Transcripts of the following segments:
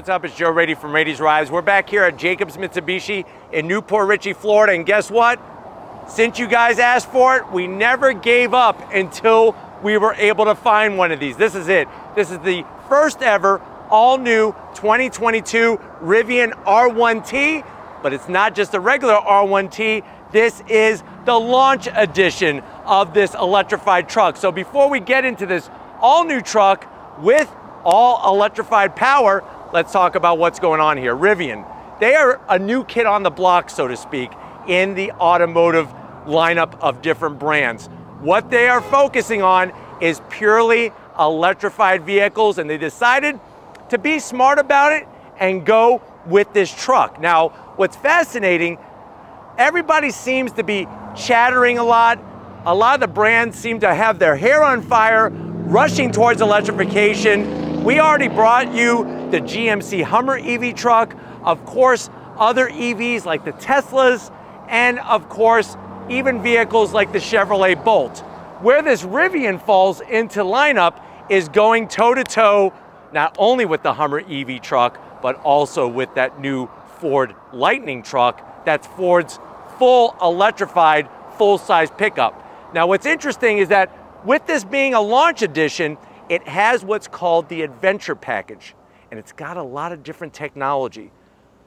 what's up? It's Joe Raiti from Raiti's Rides. We're back here at Jacobs Mitsubishi in Newport Richey, Florida, and guess what? Since you guys asked for it, we never gave up until we were able to find one of these. This is it. This is the first ever all-new 2022 Rivian R1T, but it's not just a regular R1T. This is the launch edition of this electrified truck. So before we get into this all-new truck with all electrified power, let's talk about what's going on here. Rivian, they are a new kid on the block, so to speak, in the automotive lineup of different brands. What they are focusing on is purely electrified vehicles, and they decided to be smart about it and go with this truck. Now, what's fascinating, everybody seems to be chattering a lot. A lot of the brands seem to have their hair on fire, rushing towards electrification. We already brought you the GMC Hummer EV truck, of course, other EVs like the Teslas, and of course, even vehicles like the Chevrolet Bolt. Where this Rivian falls into lineup is going toe-to-toe not only with the Hummer EV truck, but also with that new Ford Lightning truck. That's Ford's full electrified, full-size pickup. Now, what's interesting is that with this being a launch edition, it has what's called the Adventure Package, and it's got a lot of different technology.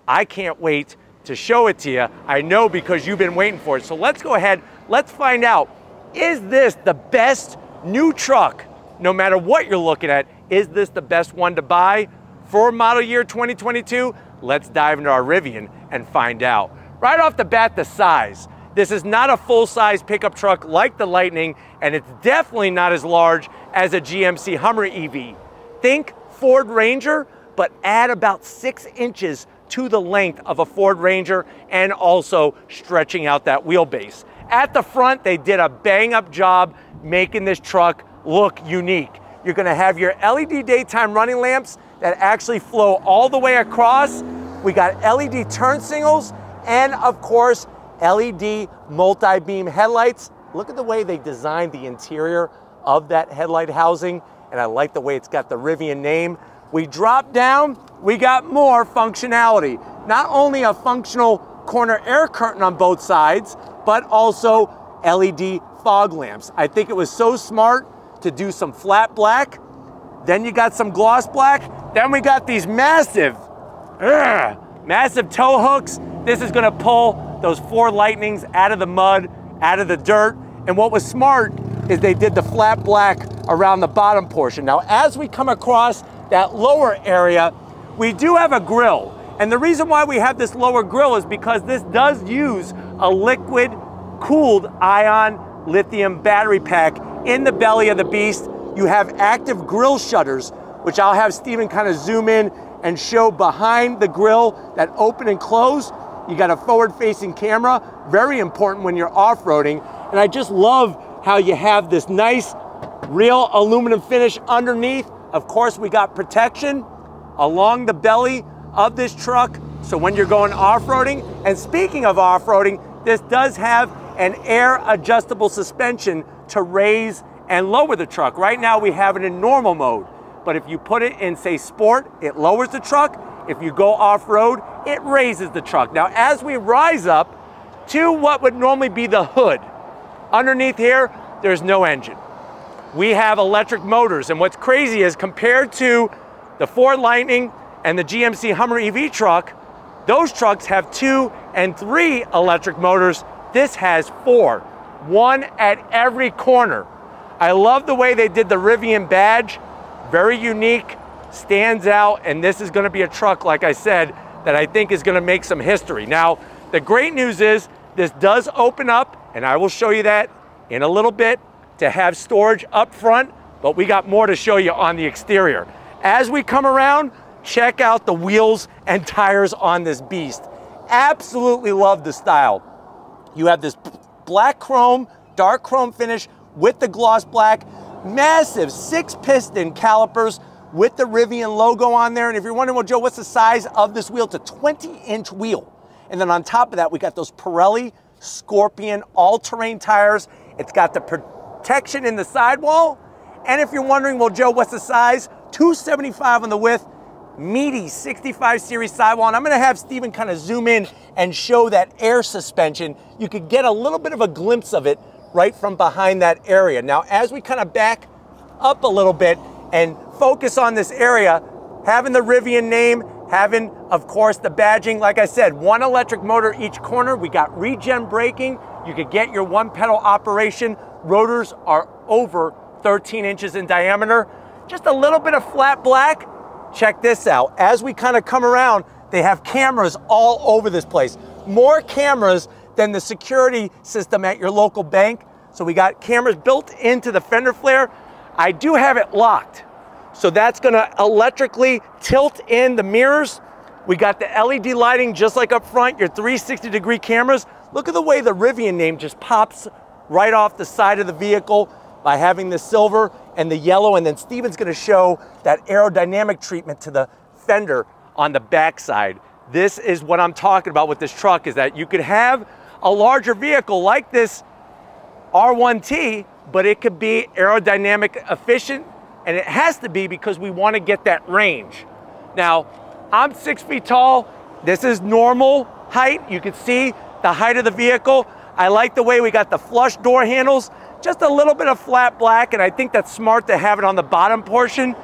I can't wait to show it to you. I know because you've been waiting for it. So let's go ahead, let's find out, is this the best new truck? No matter what you're looking at, is this the best one to buy for model year 2022? Let's dive into our Rivian and find out. Right off the bat, the size. This is not a full-size pickup truck like the Lightning, and it's definitely not as large as a GMC Hummer EV. Think Ford Ranger, but add about 6 inches to the length of a Ford Ranger and also stretching out that wheelbase. At the front, they did a bang-up job making this truck look unique. You're gonna have your LED daytime running lamps that actually flow all the way across. We got LED turn signals and of course, LED multi-beam headlights. Look at the way they designed the interior of that headlight housing, and I like the way it's got the Rivian name. We drop down, we got more functionality. Not only a functional corner air curtain on both sides, but also LED fog lamps. I think it was so smart to do some flat black, then you got some gloss black, then we got these massive, massive tow hooks. This is gonna pull those four Lightnings out of the mud, out of the dirt, and what was smart is they did the flat black around the bottom portion. Now, as we come across that lower area, we do have a grill. And the reason why we have this lower grill is because this does use a liquid cooled ion lithium battery pack in the belly of the beast. You have active grill shutters, which I'll have Stephen kind of zoom in and show behind the grill that open and close. You got a forward facing camera, very important when you're off-roading. And I just love how you have this nice real aluminum finish underneath. Of course, we got protection along the belly of this truck, so when you're going off-roading, and speaking of off-roading, this does have an air adjustable suspension to raise and lower the truck. Right now, we have it in normal mode, but if you put it in, say, sport, it lowers the truck. If you go off-road, it raises the truck. Now, as we rise up to what would normally be the hood, underneath here, there's no engine. We have electric motors, and what's crazy is compared to the Ford Lightning and the GMC Hummer EV truck, those trucks have 2 and 3 electric motors. This has 4, one at every corner. I love the way they did the Rivian badge, very unique, stands out, and this is gonna be a truck, like I said, that I think is gonna make some history. Now, the great news is this does open up, and I will show you that in a little bit, to have storage up front, but we got more to show you on the exterior. As we come around, check out the wheels and tires on this beast. Absolutely love the style. You have this black chrome, dark chrome finish with the gloss black, massive 6-piston calipers with the Rivian logo on there. And if you're wondering, well, Joe, what's the size of this wheel? It's a 20-inch wheel. And then on top of that, we got those Pirelli Scorpion all-terrain tires. It's got the protection in the sidewall. And if you're wondering, well, Joe, what's the size? 275 on the width, meaty 65 series sidewall, and I'm gonna have Stephen kind of zoom in and show that air suspension. You could get a little bit of a glimpse of it right from behind that area. Now, as we kind of back up a little bit and focus on this area, having the Rivian name, having, of course, the badging, like I said, one electric motor each corner. We got regen braking. You could get your one pedal operation. Rotors are over 13 inches in diameter. Just a little bit of flat black. Check this out. As we kind of come around, they have cameras all over this place. More cameras than the security system at your local bank. So we got cameras built into the fender flare. I do have it locked, so that's gonna electrically tilt in the mirrors. We got the LED lighting just like up front, your 360-degree cameras. Look at the way the Rivian name just pops right off the side of the vehicle by having the silver and the yellow, and then Stephen's gonna show that aerodynamic treatment to the fender on the backside. This is what I'm talking about with this truck, is that you could have a larger vehicle like this R1T, but it could be aerodynamic efficient, and it has to be because we wanna get that range. Now, I'm 6 feet tall. This is normal height. You can see the height of the vehicle. I like the way we got the flush door handles, just a little bit of flat black, and I think that's smart to have it on the bottom portion.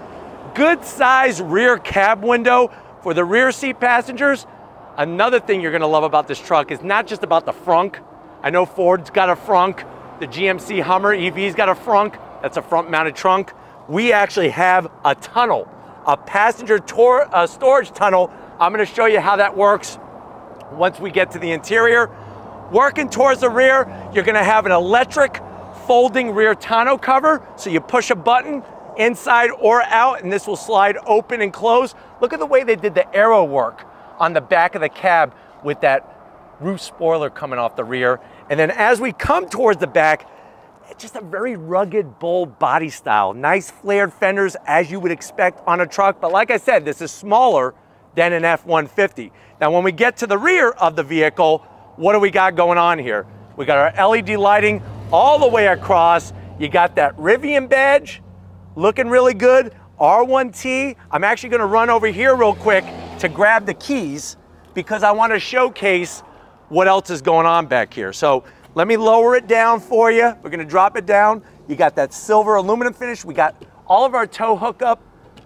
Good size rear cab window for the rear seat passengers. Another thing you're gonna love about this truck is not just about the frunk. I know Ford's got a frunk. The GMC Hummer EV's got a frunk. That's a front mounted trunk. We actually have a tunnel, a passenger storage tunnel. I'm gonna show you how that works once we get to the interior. Working towards the rear, you're gonna have an electric folding rear tonneau cover. So you push a button inside or out, and this will slide open and close. Look at the way they did the aero work on the back of the cab with that roof spoiler coming off the rear. And then as we come towards the back, it's just a very rugged, bold body style. Nice flared fenders as you would expect on a truck. But like I said, this is smaller than an F-150. Now, when we get to the rear of the vehicle, what do we got going on here? We got our LED lighting all the way across. You got that Rivian badge, looking really good. R1T, I'm actually gonna run over here real quick to grab the keys because I wanna showcase what else is going on back here. So let me lower it down for you. We're gonna drop it down. You got that silver aluminum finish. We got all of our tow hookup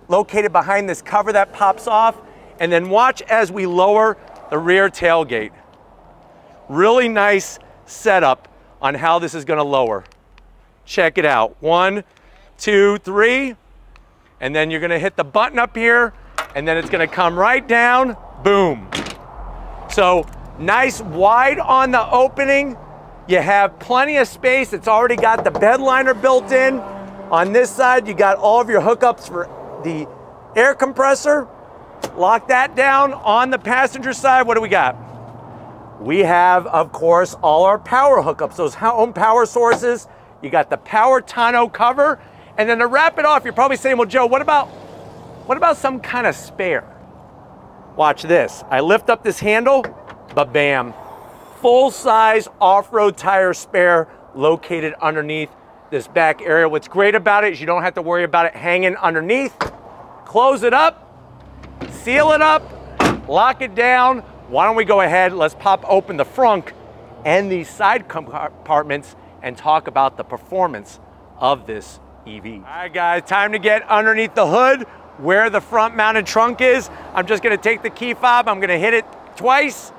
located behind this cover that pops off. And then watch as we lower the rear tailgate. Really nice setup on how this is gonna lower. Check it out. 1, 2, 3. And then you're gonna hit the button up here, and then it's gonna come right down. Boom. So nice wide on the opening. You have plenty of space. It's already got the bed liner built in. On this side, you got all of your hookups for the air compressor. Lock that down. On the passenger side, what do we got? We have, of course, all our power hookups, those home power sources. You got the power tonneau cover. And then to wrap it off, you're probably saying, well, Joe, what about some kind of spare? Watch this. I lift up this handle, but bam. Full-size off-road tire spare located underneath this back area. What's great about it is you don't have to worry about it hanging underneath. Close it up, seal it up, lock it down. Why don't we go ahead, let's pop open the frunk and these side compartments and talk about the performance of this EV. All right, guys, time to get underneath the hood where the front-mounted trunk is. I'm just gonna take the key fob, I'm gonna hit it twice.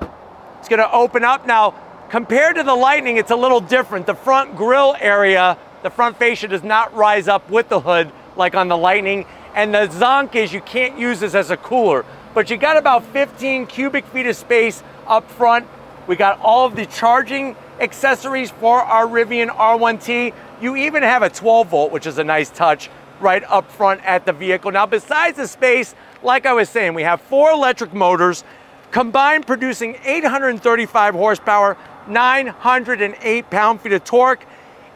It's gonna open up. Now, compared to the Lightning, it's a little different. The front grille area, the front fascia does not rise up with the hood like on the Lightning, and the zonk is you can't use this as a cooler, but you got about 15 cubic feet of space up front. We got all of the charging accessories for our Rivian R1T. You even have a 12 volt, which is a nice touch, right up front at the vehicle. Now, besides the space, like I was saying, we have 4 electric motors, combined producing 835 horsepower, 908 pound-feet of torque.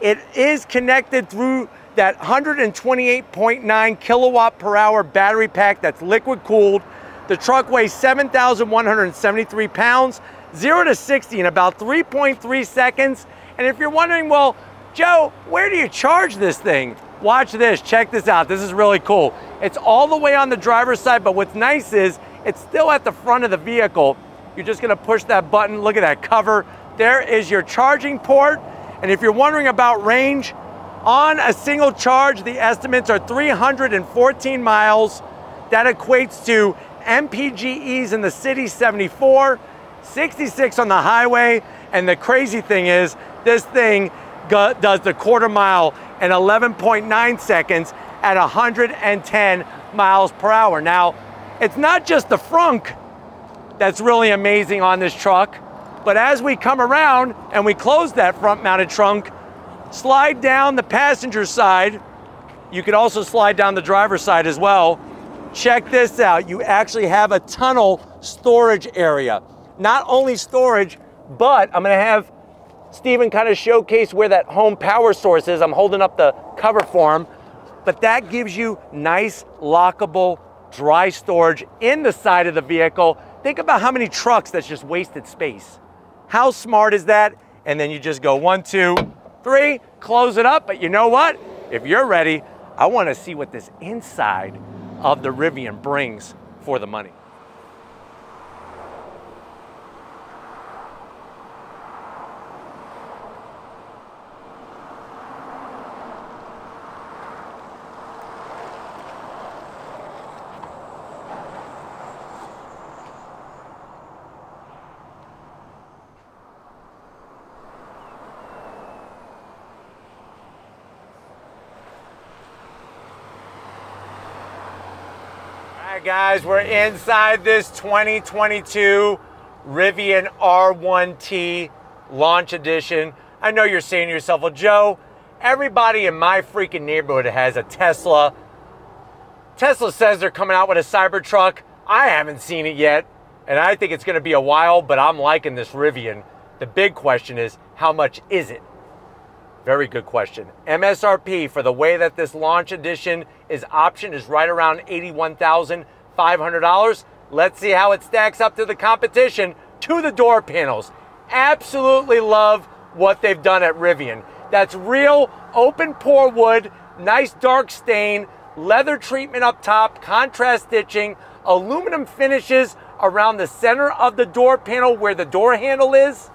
It is connected through that 128.9 kilowatt per hour battery pack that's liquid cooled. The truck weighs 7,173 pounds, 0 to 60 in about 3.3 seconds. And if you're wondering, well, Joe, where do you charge this thing? Watch this, check this out. This is really cool. It's all the way on the driver's side, but what's nice is it's still at the front of the vehicle. You're just gonna push that button. Look at that cover. There is your charging port. And if you're wondering about range, on a single charge, the estimates are 314 miles. That equates to MPGEs in the city, 74, 66 on the highway. And the crazy thing is, this thing does the quarter mile in 11.9 seconds at 110 miles per hour. Now, it's not just the frunk that's really amazing on this truck, but as we come around and we close that front mounted trunk, slide down the passenger side, you could also slide down the driver's side as well. Check this out, you actually have a tunnel storage area. Not only storage, but I'm gonna have Stephen kind of showcase where that home power source is. I'm holding up the cover for him, but that gives you nice lockable dry storage in the side of the vehicle. Think about how many trucks that's just wasted space. How smart is that? And then you just go 1, 2, 3, close it up. But you know what? If you're ready, I wanna see what this inside of the Rivian brings for the money. Guys, we're inside this 2022 Rivian R1T Launch Edition. I know you're saying to yourself, well, Joe, everybody in my freaking neighborhood has a Tesla. Tesla says they're coming out with a Cybertruck. I haven't seen it yet, and I think it's going to be a while, but I'm liking this Rivian. The big question is, how much is it? Very good question. MSRP for the way that this Launch Edition is optioned is right around $81,500. Let's see how it stacks up to the competition, to the door panels. Absolutely love what they've done at Rivian. That's real open pore wood, nice dark stain, leather treatment up top, contrast stitching, aluminum finishes around the center of the door panel where the door handle is,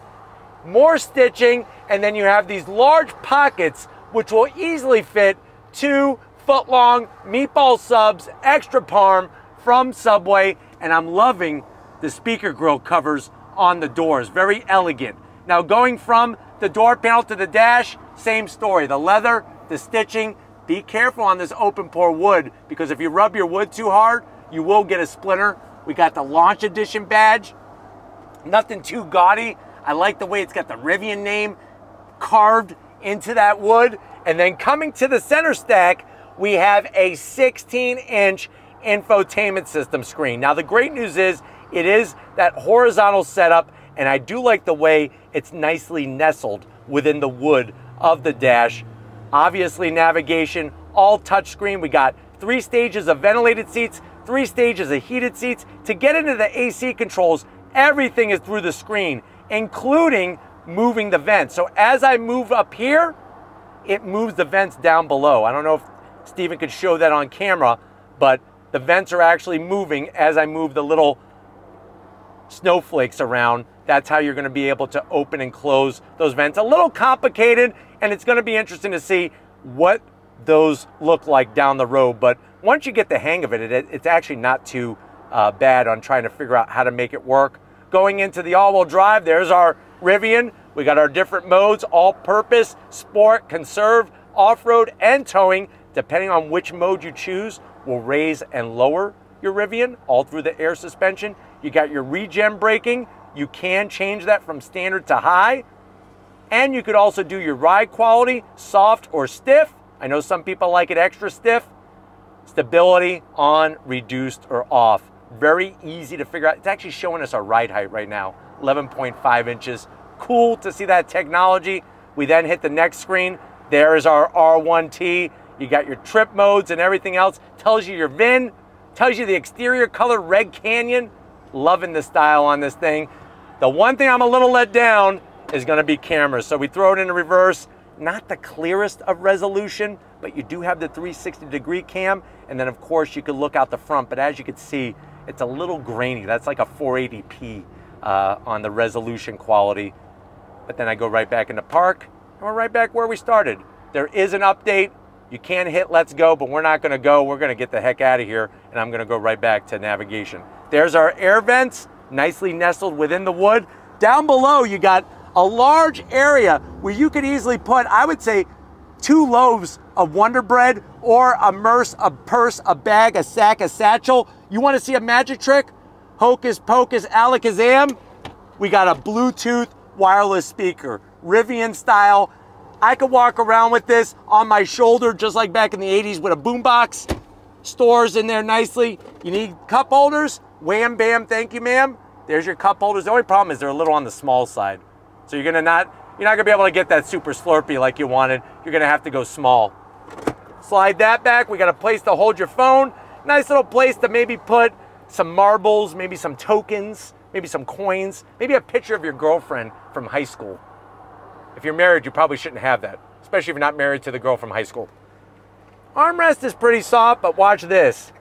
more stitching, and then you have these large pockets which will easily fit 2 foot-long meatball subs, extra parm from Subway, and I'm loving the speaker grill covers on the doors. Very elegant. Now going from the door panel to the dash, same story. The leather, the stitching, be careful on this open pore wood because if you rub your wood too hard, you will get a splinter. We got the Launch Edition badge. Nothing too gaudy. I like the way it's got the Rivian name carved into that wood. And then coming to the center stack, we have a 16-inch infotainment system screen. Now the great news is it is that horizontal setup, and I do like the way it's nicely nestled within the wood of the dash. Obviously navigation, all touchscreen. We got 3 stages of ventilated seats, 3 stages of heated seats. To get into the AC controls, everything is through the screen, including moving the vents. So as I move up here, it moves the vents down below. I don't know if Stephen could show that on camera, but the vents are actually moving as I move the little snowflakes around. That's how you're gonna be able to open and close those vents. A little complicated, and it's gonna be interesting to see what those look like down the road. But once you get the hang of it, it's actually not too bad on trying to figure out how to make it work. Going into the all-wheel drive, there's our Rivian. We got our different modes, all-purpose, sport, conserve, off-road, and towing. Depending on which mode you choose, will raise and lower your Rivian all through the air suspension. You got your regen braking. You can change that from standard to high. And you could also do your ride quality, soft or stiff. I know some people like it extra stiff. Stability on, reduced, or off. Very easy to figure out. It's actually showing us our ride height right now, 11.5 inches. Cool to see that technology. We then hit the next screen. There is our R1T. You got your trip modes and everything else. Tells you your VIN, tells you the exterior color, Red Canyon. Loving the style on this thing. The one thing I'm a little let down is gonna be cameras. So we throw it into reverse. Not the clearest of resolution, but you do have the 360-degree cam, and then of course you could look out the front, but as you can see, it's a little grainy. That's like a 480p on the resolution quality. But then I go right back into park, and we're right back where we started. There is an update. You can hit let's go, but we're not gonna go. We're gonna get the heck out of here, and I'm gonna go right back to navigation. There's our air vents, nicely nestled within the wood. Down below, you got a large area where you could easily put, I would say, 2 loaves of Wonder Bread or a purse, a bag, a sack, a satchel. You wanna see a magic trick? Hocus pocus alakazam. We got a Bluetooth wireless speaker, Rivian style. I could walk around with this on my shoulder, just like back in the 80s with a boombox. Stores in there nicely. You need cup holders, wham, bam, thank you, ma'am. There's your cup holders. The only problem is they're a little on the small side. So you're not gonna be able to get that super Slurpee like you wanted. You're gonna have to go small. Slide that back. We got a place to hold your phone. Nice little place to maybe put some marbles, maybe some tokens, maybe some coins, maybe a picture of your girlfriend from high school. If you're married, you probably shouldn't have that, especially if you're not married to the girl from high school. Armrest is pretty soft, but watch this.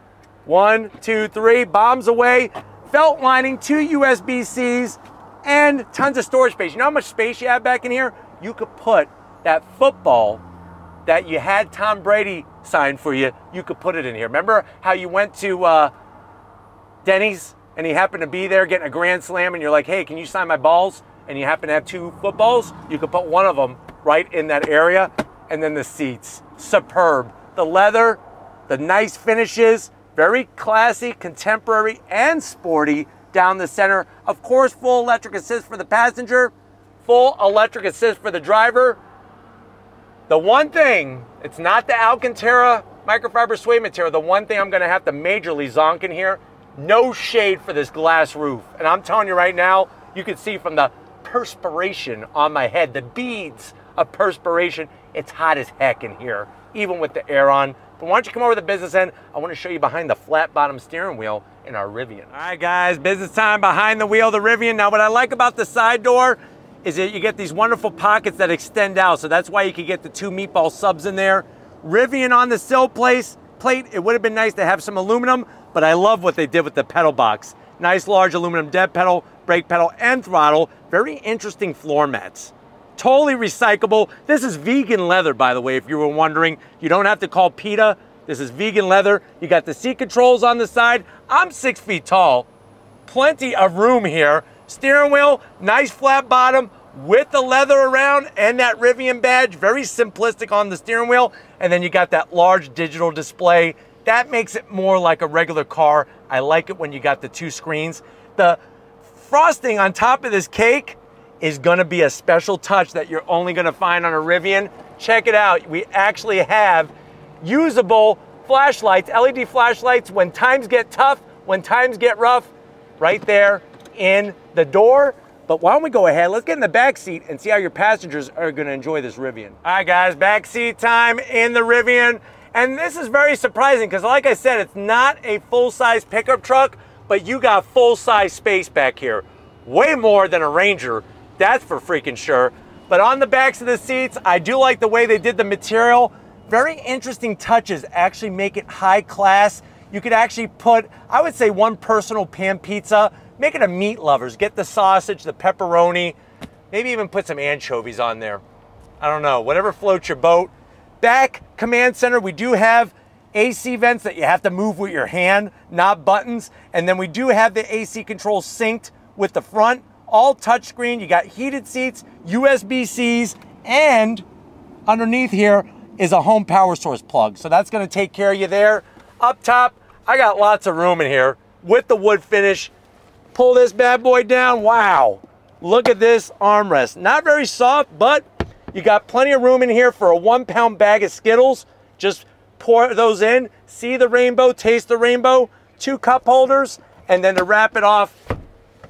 1, 2, 3, bombs away. Felt lining, 2 USB-Cs, and tons of storage space. You know how much space you have back in here? You could put that football that you had Tom Brady sign for you, you could put it in here. Remember how you went to Denny's and he happened to be there getting a grand slam and you're like, hey, can you sign my balls? And you happen to have 2 footballs, you could put one of them right in that area. And then the seats, superb. The leather, the nice finishes, very classy, contemporary, and sporty down the center. Of course, full electric assist for the passenger, full electric assist for the driver. The one thing, it's not the Alcantara microfiber suede material, the one thing I'm gonna have to majorly zonk in here, no shade for this glass roof. And I'm telling you right now, you can see from the perspiration on my head, the beads of perspiration, it's hot as heck in here, even with the air on. But why don't you come over to the business end? I wanna show you behind the flat bottom steering wheel in our Rivian. All right guys, business time behind the wheel of the Rivian. Now what I like about the side door is that you get these wonderful pockets that extend out. So that's why you could get the 2 meatball subs in there. Rivian on the sill plate. It would have been nice to have some aluminum, but I love what they did with the pedal box. Nice large aluminum dead pedal, brake pedal, and throttle. Very interesting floor mats. Totally recyclable. This is vegan leather, by the way, if you were wondering. You don't have to call PETA. This is vegan leather. You got the seat controls on the side. I'm 6 feet tall. Plenty of room here. Steering wheel, nice flat bottom with the leather around and that Rivian badge. Very simplistic on the steering wheel. And then you got that large digital display. That makes it more like a regular car. I like it when you got the 2 screens. The frosting on top of this cake is gonna be a special touch that you're only gonna find on a Rivian. Check it out, we actually have usable flashlights, LED flashlights, when times get tough, when times get rough, right there in the door. But why don't we go ahead, let's get in the back seat and see how your passengers are gonna enjoy this Rivian. All right guys, back seat time in the Rivian. And this is very surprising because like I said, it's not a full-size pickup truck, but you got full-size space back here. Way more than a Ranger. That's for freaking sure. But on the backs of the seats, I do like the way they did the material. Very interesting touches actually make it high class. You could actually put, I would say, 1 personal pan pizza, make it a meat lovers, get the sausage, the pepperoni, maybe even put some anchovies on there. I don't know, whatever floats your boat. Back command center, we do have AC vents that you have to move with your hand, not buttons. And then we do have the AC control synced with the front. All touchscreen, you got heated seats, USB-Cs, and underneath here is a home power source plug. So that's gonna take care of you there. Up top, I got lots of room in here with the wood finish. Pull this bad boy down, wow. Look at this armrest. Not very soft, but you got plenty of room in here for a 1-pound bag of Skittles. Just pour those in, see the rainbow, taste the rainbow, 2 cup holders, and then to wrap it off,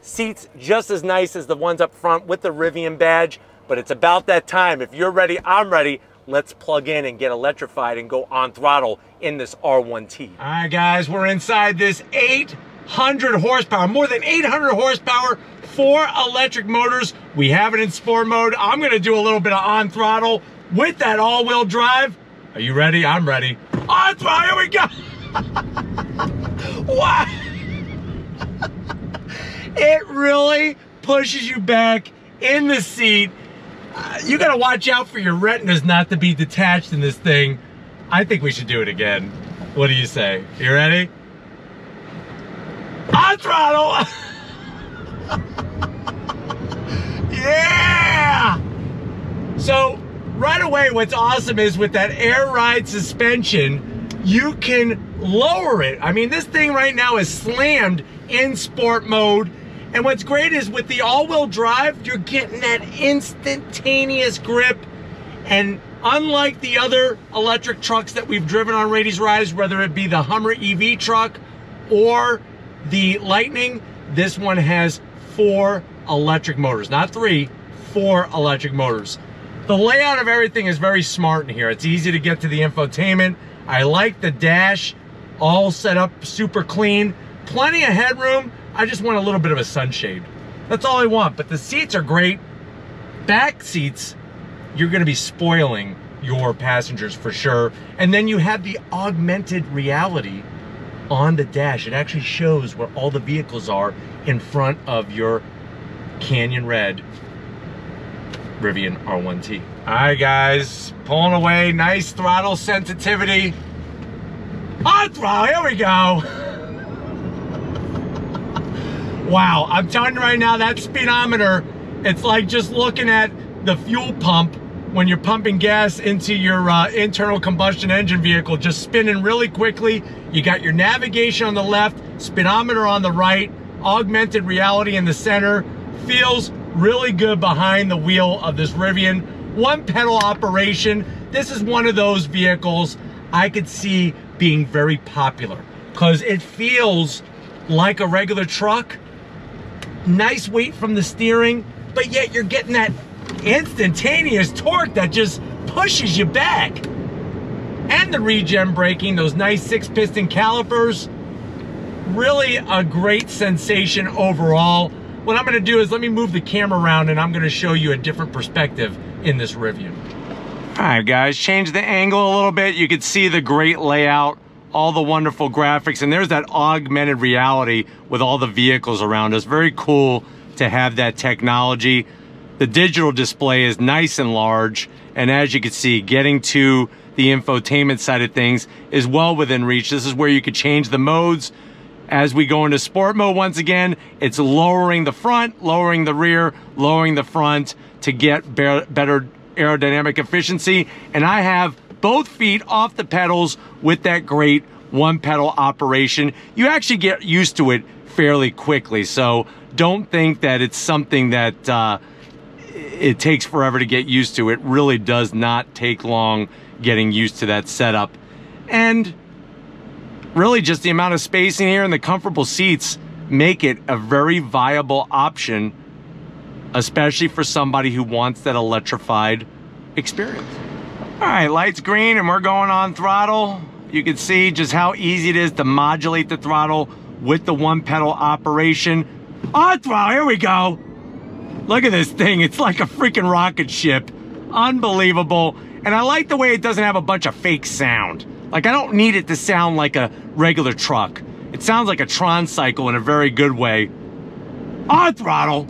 seats just as nice as the ones up front with the Rivian badge. But it's about that time. If you're ready, I'm ready. Let's plug in and get electrified and go on throttle in this R1T. All right, guys, we're inside this 800 horsepower, more than 800 horsepower, 4 electric motors. We have it in sport mode. I'm gonna do a little bit of on throttle. with that all-wheel drive. Are you ready? I'm ready. Oh, here we go. What? It really pushes you back in the seat. You gotta watch out for your retinas not to be detached in this thing. I think we should do it again. What do you say? You ready? On throttle! Yeah! So, right away, what's awesome is with that air ride suspension, you can lower it. I mean, this thing right now is slammed in sport mode. And what's great is with the all-wheel drive, you're getting that instantaneous grip. And unlike the other electric trucks that we've driven on Raiti's Rides, whether it be the Hummer EV truck or the Lightning, this one has 4 electric motors. Not 3, 4 electric motors. The layout of everything is very smart in here. It's easy to get to the infotainment. I like the dash, all set up super clean. Plenty of headroom. I just want a little bit of a sunshade. That's all I want, but the seats are great. Back seats, you're gonna be spoiling your passengers for sure. And then you have the augmented reality on the dash. It actually shows where all the vehicles are in front of your Canyon Red Rivian R1T. All right, guys, pulling away, nice throttle sensitivity. On throttle, here we go. Wow, I'm telling you right now, that speedometer, it's like just looking at the fuel pump when you're pumping gas into your internal combustion engine vehicle, just spinning really quickly. You got your navigation on the left, speedometer on the right, augmented reality in the center. Feels really good behind the wheel of this Rivian. One pedal operation. This is one of those vehicles I could see being very popular because it feels like a regular truck. Nice weight from the steering, but yet you're getting that instantaneous torque that just pushes you back. And the regen braking, those nice 6-piston calipers, really a great sensation overall. What I'm gonna do is let me move the camera around and I'm gonna show you a different perspective in this Rivian. All right, guys, change the angle a little bit. You can see the great layout, all the wonderful graphics, and there's that augmented reality with all the vehicles around us. Very cool to have that technology. The digital display is nice and large, and as you can see, getting to the infotainment side of things is well within reach. This is where you could change the modes. As we go into sport mode once again, it's lowering the front, lowering the rear, lowering the front to get better aerodynamic efficiency, and I have both feet off the pedals with that great one pedal operation. You actually get used to it fairly quickly, so don't think that it's something that it takes forever to get used to. It really does not take long getting used to that setup. And really just the amount of space in here and the comfortable seats make it a very viable option, especially for somebody who wants that electrified experience. All right, lights green and we're going on throttle. You can see just how easy it is to modulate the throttle with the one pedal operation. On throttle, here we go. Look at this thing, it's like a freaking rocket ship. Unbelievable. And I like the way it doesn't have a bunch of fake sound. Like, I don't need it to sound like a regular truck. It sounds like a Tron cycle in a very good way. On throttle.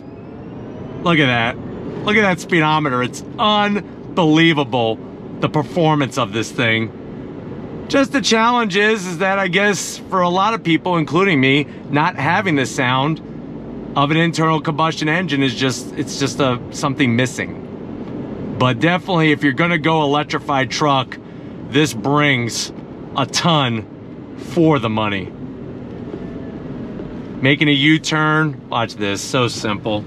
Look at that. Look at that speedometer. It's unbelievable, the performance of this thing. Just the challenge is that I guess for a lot of people, including me, not having the sound of an internal combustion engine is just, it's just something missing. But definitely if you're gonna go electrified truck, this brings a ton for the money. Making a U-turn, watch this, so simple.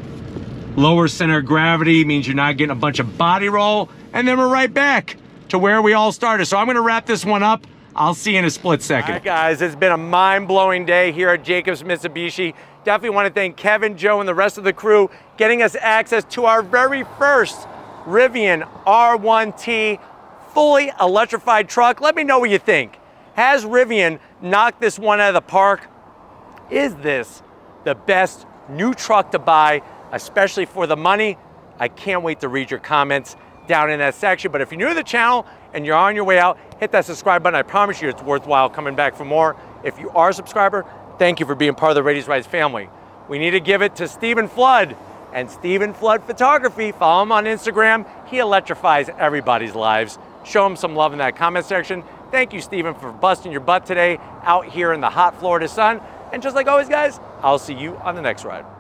Lower center of gravity means you're not getting a bunch of body roll, and then we're right back to where we all started. So I'm gonna wrap this one up. I'll see you in a split second. All right, guys, it's been a mind-blowing day here at Jacobs Mitsubishi. Definitely wanna thank Kevin, Joe, and the rest of the crew getting us access to our very first Rivian R1T fully electrified truck. Let me know what you think. Has Rivian knocked this one out of the park? Is this the best new truck to buy, especially for the money? I can't wait to read your comments. down in that section. But if you're new to the channel and you're on your way out, hit that subscribe button. I promise you it's worthwhile coming back for more. If you are a subscriber, thank you for being part of the Raiti's Rides family. We need to give it to Stephen Flood and Stephen Flood Photography. Follow him on Instagram. He electrifies everybody's lives. Show him some love in that comment section. Thank you, Stephen, for busting your butt today out here in the hot Florida sun. And just like always, guys, I'll see you on the next ride.